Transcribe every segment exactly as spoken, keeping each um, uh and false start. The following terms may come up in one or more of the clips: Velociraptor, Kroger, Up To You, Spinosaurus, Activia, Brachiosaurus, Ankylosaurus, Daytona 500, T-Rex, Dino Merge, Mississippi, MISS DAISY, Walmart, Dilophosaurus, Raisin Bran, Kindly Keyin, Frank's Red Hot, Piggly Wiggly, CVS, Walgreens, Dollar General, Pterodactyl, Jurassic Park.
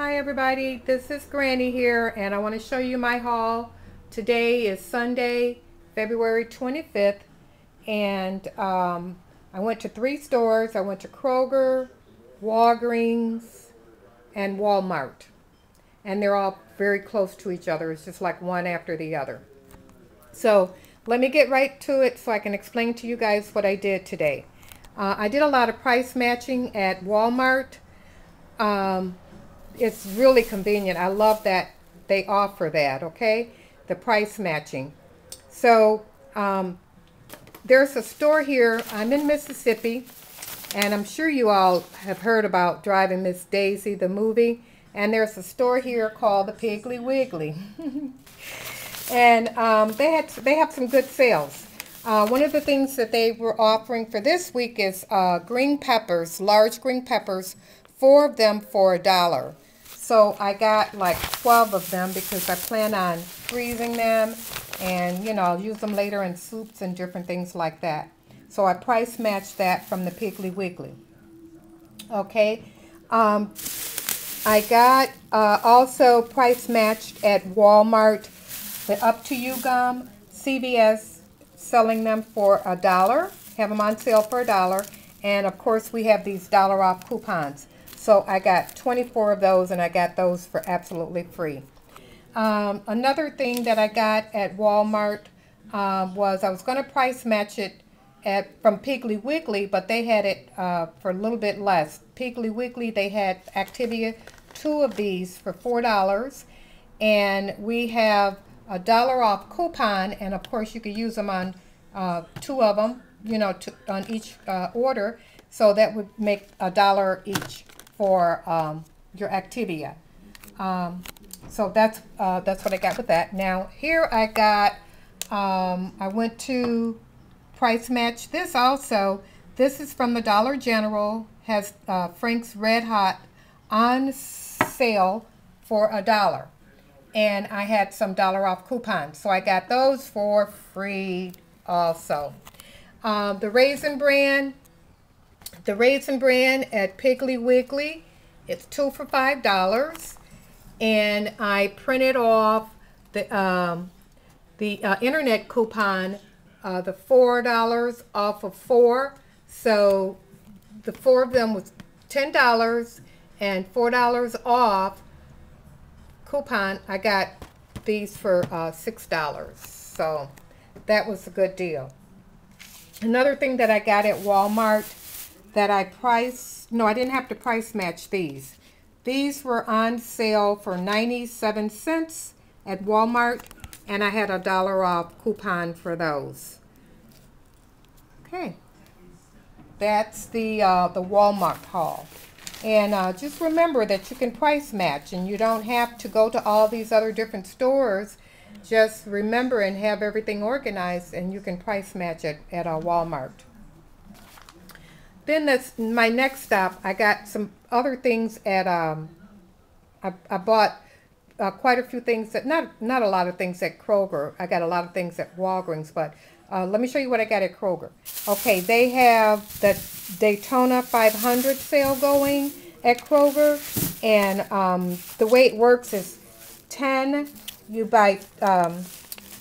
Hi everybody, this is Granny here and I want to show you my haul. Today is Sunday, February twenty-fifth, and um, I went to three stores. I went to Kroger, Walgreens, and Walmart, and they're all very close to each other. It's just like one after the other. So let me get right to it so I can explain to you guys what I did today. Uh, I did a lot of price matching at Walmart. Um, it's really convenient. I love that they offer that, okay? The price matching. So um, there's a store here. I'm in Mississippi, and I'm sure you all have heard about Driving Miss Daisy, the movie. And there's a store here called the Piggly Wiggly. And um, they had they have some good sales. Uh, one of the things that they were offering for this week is uh, green peppers, large green peppers, four of them for a dollar. So I got like twelve of them because I plan on freezing them, and you know, I'll use them later in soups and different things like that. So I price matched that from the Piggly Wiggly. Okay, um, I got uh, also price matched at Walmart the Up To You gum. C V S selling them for a dollar, have them on sale for a dollar, and of course we have these dollar off coupons. So I got twenty-four of those, and I got those for absolutely free. Um, another thing that I got at Walmart uh, was I was going to price match it at from Piggly Wiggly, but they had it uh, for a little bit less. Piggly Wiggly, they had Activia, two of these for four dollars, and we have a dollar off coupon, and of course you could use them on uh, two of them, you know, two, on each uh, order, so that would make a dollar each for um, your Activia. Um, so that's uh, that's what I got with that. Now here I got, um, I went to price match this also. This is from the Dollar General, has uh, Frank's Red Hot on sale for a dollar. And I had some dollar off coupons, so I got those for free also. Um, the Raisin Bran, the Raisin Bran at Piggly Wiggly, it's two for five dollars, and I printed off the um, the uh, internet coupon, uh, the four dollars off of four, so the four of them was ten dollars and four dollars off coupon. I got these for uh, six dollars, so that was a good deal. Another thing that I got at Walmart that I priced, no I didn't have to price match these. These were on sale for ninety-seven cents at Walmart, and I had a dollar off coupon for those. Okay, that's the, uh, the Walmart haul. And uh, just remember that you can price match, and you don't have to go to all these other different stores. Just remember and have everything organized, and you can price match at, at a Walmart. Then that's my next stop. I got some other things at, um, I, I bought uh, quite a few things, that not, not a lot of things at Kroger. I got a lot of things at Walgreens, but uh, let me show you what I got at Kroger. Okay, they have the Daytona five hundred sale going at Kroger, and um, the way it works is ten, you buy um,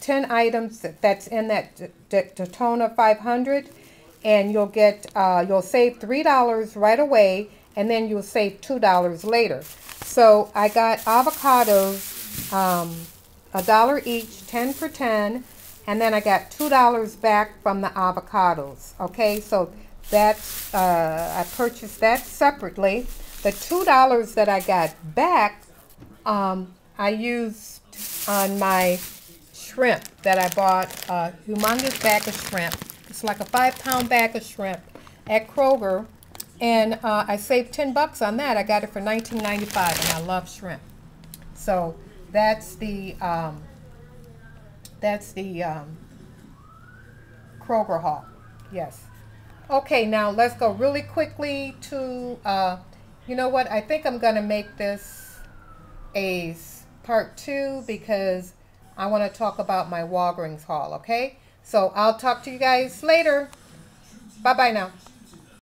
ten items that, that's in that Daytona five hundred, and you'll get uh, you'll save three dollars right away, and then you'll save two dollars later. So I got avocados, um, a dollar each, ten for ten, and then I got two dollars back from the avocados. Okay, so that's uh, I purchased that separately. The two dollars that I got back, um, I used on my shrimp that I bought, a humongous bag of shrimp. It's like a five-pound bag of shrimp at Kroger, and uh, I saved ten bucks on that. I got it for nineteen ninety-five, and I love shrimp. So that's the um, that's the um, Kroger haul. Yes. Okay, now let's go really quickly to, uh, you know what, I think I'm going to make this a part two because I want to talk about my Walgreens haul, okay? So I'll talk to you guys later. Bye-bye now.